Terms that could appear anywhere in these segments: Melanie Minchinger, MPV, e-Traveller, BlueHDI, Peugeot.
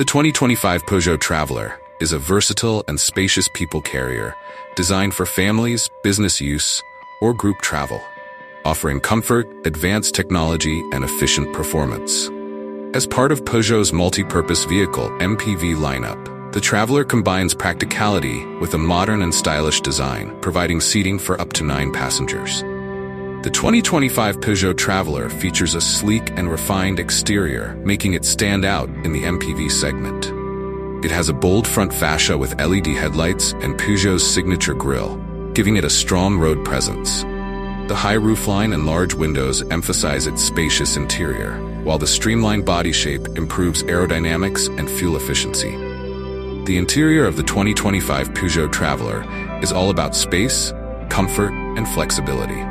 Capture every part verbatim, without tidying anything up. The twenty twenty-five Peugeot Traveller is a versatile and spacious people carrier designed for families, business use, or group travel, offering comfort, advanced technology, and efficient performance. As part of Peugeot's multi-purpose vehicle M P V lineup, the Traveller combines practicality with a modern and stylish design, providing seating for up to nine passengers. The twenty twenty-five Peugeot Traveller features a sleek and refined exterior, making it stand out in the M P V segment. It has a bold front fascia with L E D headlights and Peugeot's signature grille, giving it a strong road presence. The high roofline and large windows emphasize its spacious interior, while the streamlined body shape improves aerodynamics and fuel efficiency. The interior of the twenty twenty-five Peugeot Traveller is all about space, comfort, and flexibility.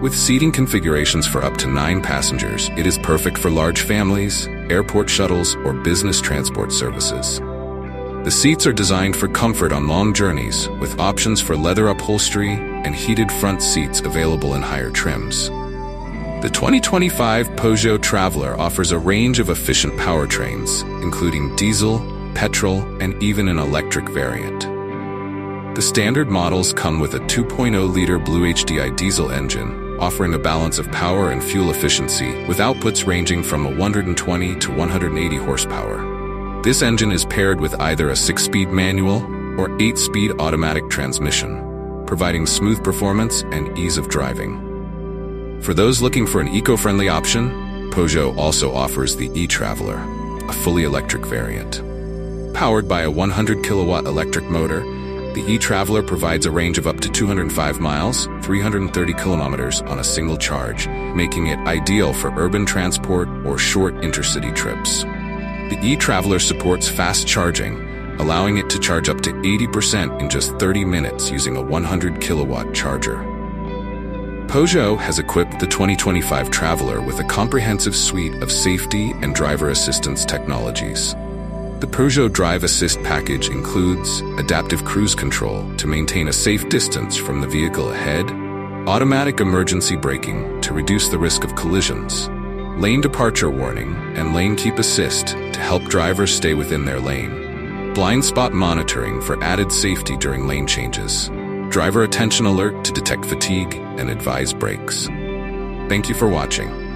With seating configurations for up to nine passengers, it is perfect for large families, airport shuttles, or business transport services. The seats are designed for comfort on long journeys, with options for leather upholstery and heated front seats available in higher trims. The twenty twenty-five Peugeot Traveller offers a range of efficient powertrains, including diesel, petrol, and even an electric variant. The standard models come with a two point oh liter BlueHDI diesel engine, offering a balance of power and fuel efficiency with outputs ranging from one hundred twenty to one hundred eighty horsepower. This engine is paired with either a six-speed manual or eight-speed automatic transmission, providing smooth performance and ease of driving. For those looking for an eco-friendly option, Peugeot also offers the e-Traveller, a fully electric variant. Powered by a one hundred kilowatt electric motor, the e-Traveller provides a range of up to two hundred five miles, three hundred thirty kilometers on a single charge, making it ideal for urban transport or short intercity trips. The e-Traveller supports fast charging, allowing it to charge up to eighty percent in just thirty minutes using a one hundred kilowatt charger. Peugeot has equipped the twenty twenty-five Traveller with a comprehensive suite of safety and driver assistance technologies. The Peugeot Drive Assist package includes adaptive cruise control to maintain a safe distance from the vehicle ahead, automatic emergency braking to reduce the risk of collisions, lane departure warning, and lane keep assist to help drivers stay within their lane, blind spot monitoring for added safety during lane changes, driver attention alert to detect fatigue and advise brakes. Thank you for watching.